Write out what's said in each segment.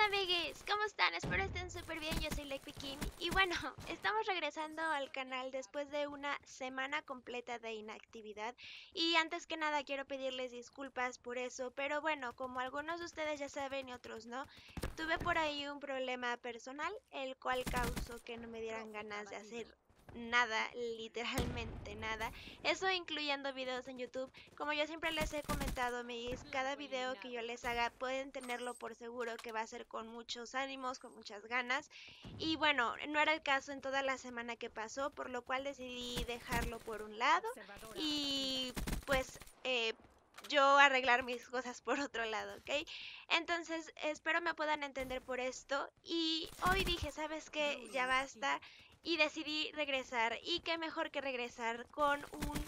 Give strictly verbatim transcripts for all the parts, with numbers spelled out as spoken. onda, amigues? ¿Cómo están? Espero estén súper bien, yo soy Lepikin. Y bueno, estamos regresando al canal después de una semana completa de inactividad. Y antes que nada quiero pedirles disculpas por eso, pero bueno, como algunos de ustedes ya saben y otros no, tuve por ahí un problema personal, el cual causó que no me dieran ganas de hacer nada, literalmente nada. Eso incluyendo videos en YouTube. Como yo siempre les he comentado, amiguis, cada video que yo les haga pueden tenerlo por seguro que va a ser con muchos ánimos, con muchas ganas. Y bueno, no era el caso en toda la semana que pasó, por lo cual decidí dejarlo por un lado y pues eh... yo arreglar mis cosas por otro lado, ¿ok? Entonces, espero me puedan entender por esto. Y hoy dije, ¿sabes qué? Ya basta. Y decidí regresar. Y qué mejor que regresar con un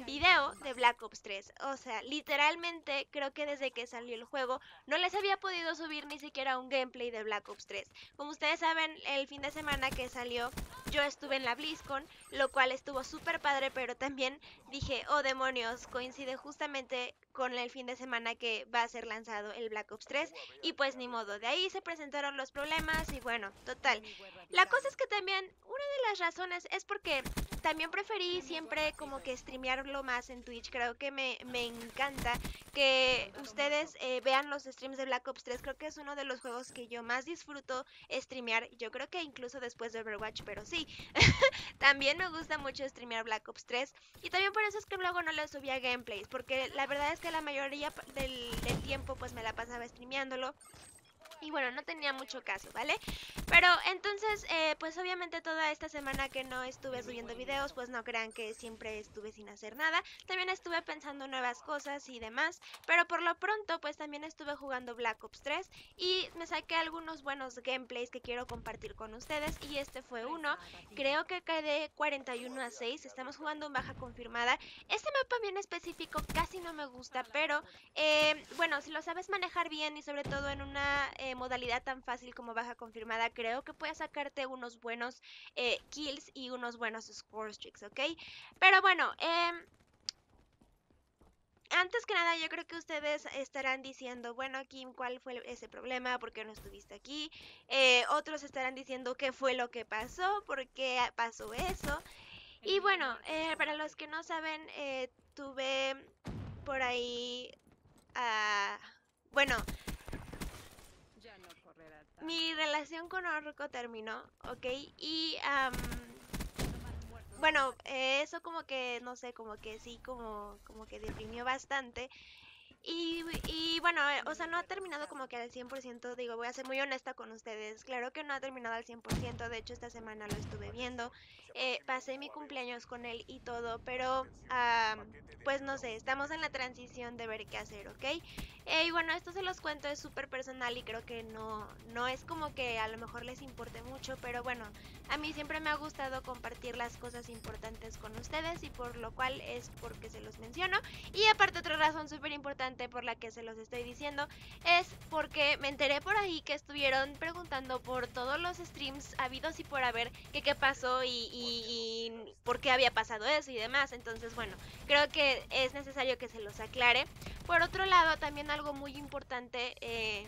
mm, video de Black Ops tres. O sea, literalmente, creo que desde que salió el juego, no les había podido subir ni siquiera un gameplay de Black Ops tres. Como ustedes saben, el fin de semana que salió, yo estuve en la BlizzCon, lo cual estuvo súper padre, pero también dije, oh demonios, coincide justamente con el fin de semana que va a ser lanzado el Black Ops tres, y pues ni modo, de ahí se presentaron los problemas y bueno, total. La cosa es que también, una de las razones es porque también preferí siempre como que streamearlo más en Twitch. Creo que me, me encanta que ustedes eh, vean los streams de Black Ops tres, creo que es uno de los juegos que yo más disfruto streamear, yo creo que incluso después de Overwatch, pero sí. También me gusta mucho streamear Black Ops tres y también por eso es que luego no le subía gameplays, porque la verdad es que la mayoría del, del tiempo pues me la pasaba streameándolo. Y bueno, no tenía mucho caso, ¿vale? Pero entonces, eh, pues obviamente toda esta semana que no estuve subiendo videos, pues no crean que siempre estuve sin hacer nada. También estuve pensando nuevas cosas y demás, pero por lo pronto pues también estuve jugando Black Ops tres y me saqué algunos buenos gameplays que quiero compartir con ustedes. Y este fue uno, creo que quedé cuarenta y uno a seis, estamos jugando en baja confirmada. Este mapa bien específico casi no me gusta, pero eh, bueno, si lo sabes manejar bien y sobre todo en una Eh, modalidad tan fácil como baja confirmada, creo que puedes sacarte unos buenos eh, kills y unos buenos score streaks, ¿ok? Pero bueno, eh, antes que nada yo creo que ustedes estarán diciendo, bueno, Kim, ¿cuál fue ese problema? ¿Por qué no estuviste aquí? Eh, otros estarán diciendo qué fue lo que pasó, por qué pasó eso. Y bueno, eh, para los que no saben, eh, tuve por ahí uh, bueno, mi relación con Orroco terminó, ¿ok? Y, um, bueno, eh, eso como que, no sé, como que sí, como, como que deprimió bastante. Y, y bueno, eh, o sea, no ha terminado como que al cien por ciento, digo, voy a ser muy honesta con ustedes. Claro que no ha terminado al cien por ciento, de hecho esta semana lo estuve viendo. Eh, pasé mi cumpleaños con él y todo, pero uh, pues no sé, estamos en la transición de ver qué hacer, ¿ok? Eh, y bueno, esto se los cuento, es súper personal y creo que no, no es como que a lo mejor les importe mucho, pero bueno, a mí siempre me ha gustado compartir las cosas importantes con ustedes y por lo cual es porque se los menciono. Y aparte otra razón súper importante por la que se los estoy diciendo es porque me enteré por ahí que estuvieron preguntando por todos los streams habidos y por haber que qué pasó y, y, y por qué había pasado eso y demás. Entonces bueno, creo que es necesario que se los aclare. Por otro lado, también algo muy importante eh,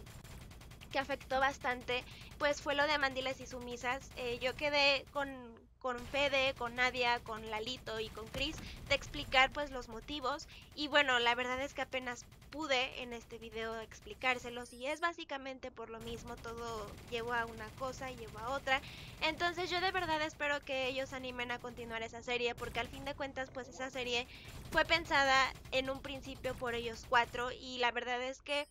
que afectó bastante pues fue lo de Mandiles y Sumisas. Eh, yo quedé con... con Fede, con Nadia, con Lalito y con Chris, de explicar pues los motivos. Y bueno, la verdad es que apenas pude en este video explicárselos y es básicamente por lo mismo, todo llevó a una cosa y llevó a otra. Entonces yo de verdad espero que ellos animen a continuar esa serie, porque al fin de cuentas pues esa serie fue pensada en un principio por ellos cuatro y la verdad es que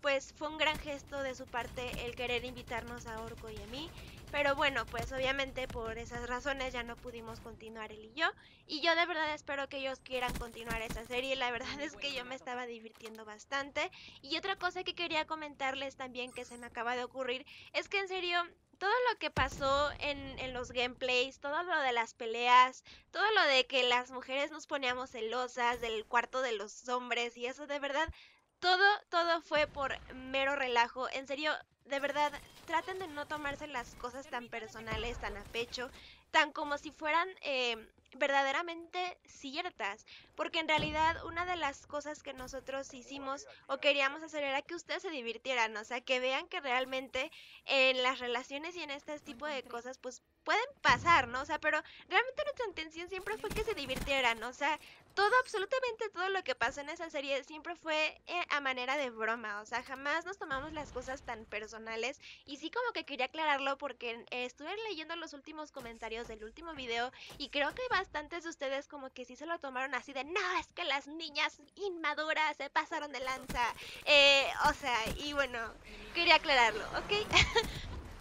pues fue un gran gesto de su parte el querer invitarnos a Orroco y a mí. Pero bueno, pues obviamente por esas razones ya no pudimos continuar él y yo. Y yo de verdad espero que ellos quieran continuar esa serie. La verdad es que yo me estaba divirtiendo bastante. Y otra cosa que quería comentarles también que se me acaba de ocurrir es que en serio, todo lo que pasó en, en los gameplays, todo lo de las peleas, todo lo de que las mujeres nos poníamos celosas del cuarto de los hombres y eso de verdad, todo, todo fue por mero relajo. En serio, de verdad, traten de no tomarse las cosas tan personales, tan a pecho, tan como si fueran eh, verdaderamente ciertas, porque en realidad una de las cosas que nosotros hicimos o queríamos hacer era que ustedes se divirtieran, o sea, que vean que realmente en las relaciones y en este tipo de cosas pues pueden pasar, ¿no? O sea, pero realmente nuestra intención siempre fue que se divirtieran, o sea, todo, absolutamente todo lo que pasó en esa serie siempre fue a manera de broma, o sea, jamás nos tomamos las cosas tan personales, y sí como que quería aclararlo porque estuve leyendo los últimos comentarios del último video y creo que va bastantes de ustedes como que sí se lo tomaron así de, no, es que las niñas inmaduras se pasaron de lanza, eh, o sea, y bueno, quería aclararlo, ¿ok?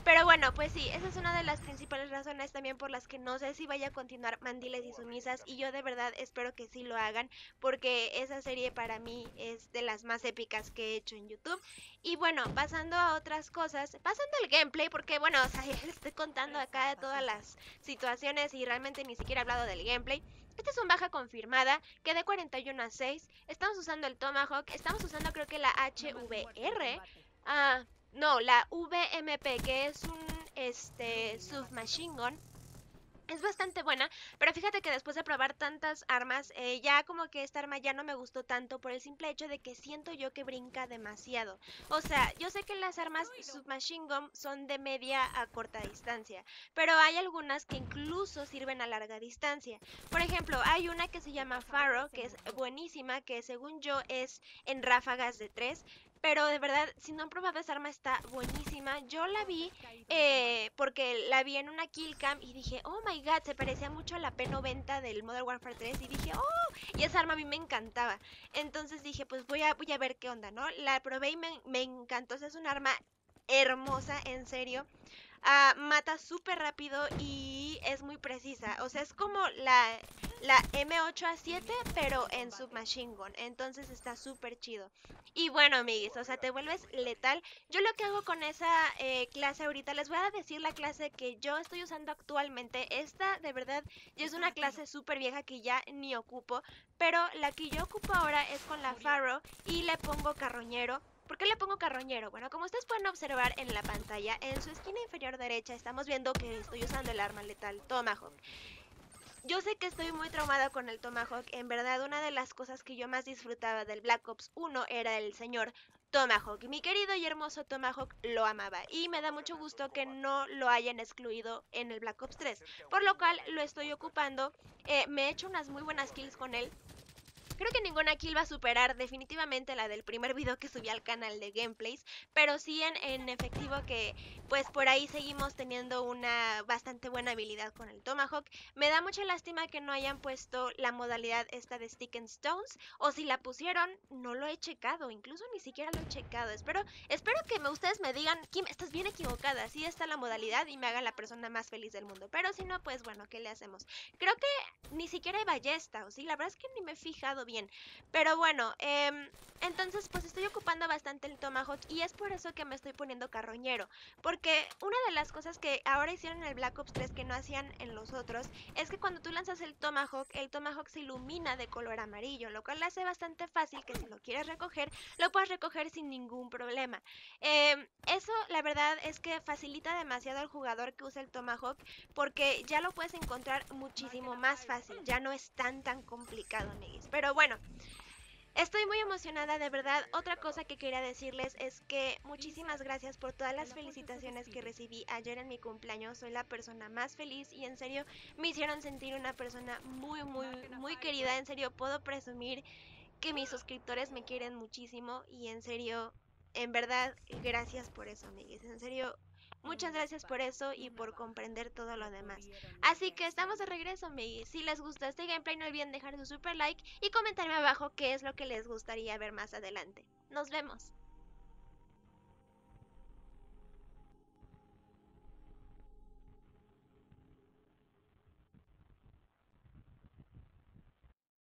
Pero bueno, pues sí, esa es una de las principales razones también por las que no sé si vaya a continuar Mandiles y Sumisas, y yo de verdad espero que sí lo hagan, porque esa serie para mí es de las más épicas que he hecho en YouTube. Y bueno, pasando a otras cosas, pasando al gameplay, porque bueno, o sea, estoy contando acá de todas las situaciones y realmente ni siquiera he hablado del gameplay. Esta es una baja confirmada, que de cuarenta y uno a seis, estamos usando el Tomahawk, estamos usando creo que la H V R, ah... No, la V M P, que es un este submachine gun. Es bastante buena, pero fíjate que después de probar tantas armas, eh, ya como que esta arma ya no me gustó tanto por el simple hecho de que siento yo que brinca demasiado. O sea, yo sé que las armas submachine gun son de media a corta distancia, pero hay algunas que incluso sirven a larga distancia. Por ejemplo, hay una que se llama Faro, que es buenísima, que según yo es en ráfagas de tres. Pero de verdad, si no han probado esa arma, está buenísima. Yo la vi eh, porque la vi en una killcam y dije, oh my god, se parecía mucho a la P noventa del Modern Warfare tres. Y dije, oh, y esa arma a mí me encantaba. Entonces dije, pues voy a, voy a ver qué onda, ¿no? La probé y me, me encantó. O sea, es una arma hermosa, en serio. Uh, mata súper rápido y es muy precisa. O sea, es como la, la M ocho A siete, pero en submachine gun. Entonces está súper chido. Y bueno, amiguis, o sea, te vuelves letal. Yo lo que hago con esa eh, clase ahorita, les voy a decir la clase que yo estoy usando actualmente. Esta, de verdad, ya es una clase súper vieja que ya ni ocupo. Pero la que yo ocupo ahora es con la Faro y le pongo carroñero. ¿Por qué le pongo carroñero? Bueno, como ustedes pueden observar en la pantalla, en su esquina inferior derecha estamos viendo que estoy usando el arma letal Tomahawk. Yo sé que estoy muy traumada con el Tomahawk. En verdad, una de las cosas que yo más disfrutaba del Black Ops uno era el señor Tomahawk. Mi querido y hermoso Tomahawk, lo amaba. Y me da mucho gusto que no lo hayan excluido en el Black Ops tres. Por lo cual, lo estoy ocupando. Eh, me he hecho unas muy buenas kills con él. Creo que ninguna kill va a superar definitivamente la del primer video que subí al canal de gameplays, pero sí en, en efectivo que pues por ahí seguimos teniendo una bastante buena habilidad con el Tomahawk. Me da mucha lástima que no hayan puesto la modalidad esta de Stick and Stones, o si la pusieron, no lo he checado, incluso ni siquiera lo he checado. Espero, espero que me, ustedes me digan, Kim, estás bien equivocada, sí está la modalidad y me hagan la persona más feliz del mundo, pero si no, pues bueno, ¿qué le hacemos? Creo que ni siquiera hay ballesta, o sí, la verdad es que ni me he fijado bien, pero bueno, eh, entonces pues estoy ocupando bastante el Tomahawk y es por eso que me estoy poniendo carroñero, porque una de las cosas que ahora hicieron en el Black Ops tres que no hacían en los otros, es que cuando tú lanzas el Tomahawk, el Tomahawk se ilumina de color amarillo, lo cual hace bastante fácil que si lo quieres recoger, lo puedas recoger sin ningún problema. eh, eso la verdad es que facilita demasiado al jugador que usa el Tomahawk, porque ya lo puedes encontrar muchísimo más fácil, ya no es tan tan complicado, amiguis. Pero bueno, estoy muy emocionada, de verdad. Otra cosa que quería decirles es que muchísimas gracias por todas las felicitaciones que recibí ayer en mi cumpleaños. Soy la persona más feliz y en serio me hicieron sentir una persona muy, muy, muy querida. En serio, puedo presumir que mis suscriptores me quieren muchísimo y en serio, en verdad, gracias por eso, amigues. En serio, muchas gracias por eso y por comprender todo lo demás. Así que estamos de regreso, amiguis. Si les gustó este gameplay, no olviden dejar su super like y comentarme abajo qué es lo que les gustaría ver más adelante. Nos vemos.